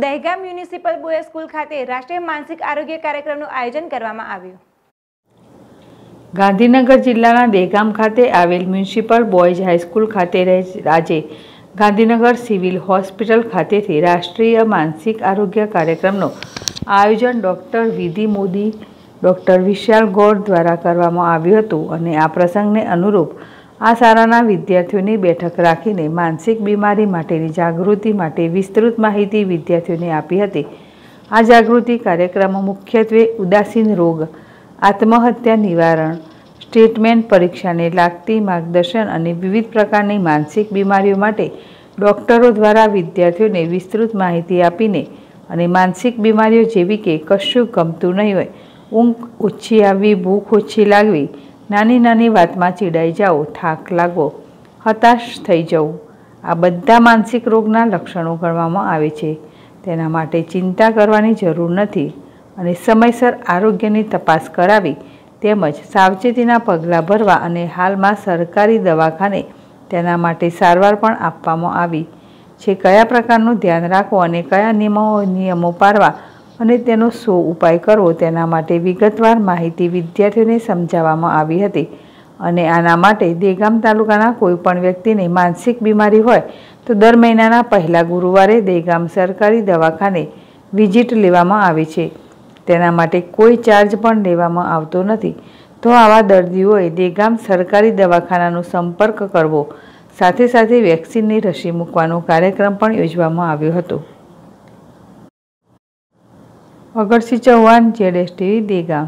Dehgam municipal boys school ખાતે રાષ્ટ્રીય માનસિક આરોગ્ય કાર્યક્રમનું આયોજન કરવામાં આવ્યું। ગાંધીનગર જિલ્લાના દહેગામ ખાતે આવેલ મ્યુનિસિપલ બોયઝ હાઈસ્કૂલ ખાતે આજે ગાંધીનગર સિવિલ હોસ્પિટલ ખાતેથી રાષ્ટ્રીય માનસિક આરોગ્ય કાર્યક્રમનું આયોજન ડૉક્ટર વિધિ મોદી, ડૉક્ટર વિશાલ ગોર દ્વારા કરવામાં આવ્યું હતું અને આ પ્રસંગને અનુરૂપ આ શાળાના વિદ્યાર્થીઓની બેઠક રાખીને માનસિક બીમારી માટેની જાગૃતિ માટે વિસ્તૃત માહિતી વિદ્યાર્થીઓને આપી હતી। આ જાગૃતિ કાર્યક્રમો મુખ્યત્વે ઉદાસીન રોગ, આત્મહત્યા નિવારણ, સ્ટેટમેન્ટ પરીક્ષાને લાગતી માર્ગદર્શન અને વિવિધ પ્રકારની માનસિક બીમારીઓ માટે ડૉક્ટરો દ્વારા વિદ્યાર્થીઓને વિસ્તૃત માહિતી આપીને અને માનસિક બીમારીઓ જેવી કે કશું ગમતું નહીં હોય, ઊંઘ ઓછી આવવી, ભૂખ ઓછી લાગવી, નાની નાની વાતમાં ચીડાઈ જાઓ, થાક લાગવો, હતાશ થઈ જવું, આ બધા માનસિક રોગના લક્ષણો ગણવામાં આવે છે। તેના માટે ચિંતા કરવાની જરૂર નથી અને સમયસર આરોગ્યની તપાસ કરાવી તેમજ સાવચેતીના પગલાં ભરવા અને હાલમાં સરકારી દવાખાને તેના માટે સારવાર પણ આપવામાં આવી છે। કયા પ્રકારનું ધ્યાન રાખવું અને કયા નિયમો પાળવા અને તેનો શો ઉપાય કરવો તેના માટે વિગતવાર માહિતી વિદ્યાર્થીઓને સમજાવવામાં આવી હતી અને આના માટે દહેગામ તાલુકાના કોઈપણ વ્યક્તિને માનસિક બીમારી હોય તો દર મહિનાના પહેલા ગુરુવારે દહેગામ સરકારી દવાખાને વિઝિટ લેવામાં આવે છે। તેના માટે કોઈ ચાર્જ પણ લેવામાં આવતો નથી, તો આવા દર્દીઓએ દહેગામ સરકારી દવાખાનાનો સંપર્ક કરવો, સાથે સાથે વેક્સિનની રસી મૂકવાનો કાર્યક્રમ પણ યોજવામાં આવ્યો હતો। अगरसी चौहान ZSTV देगा।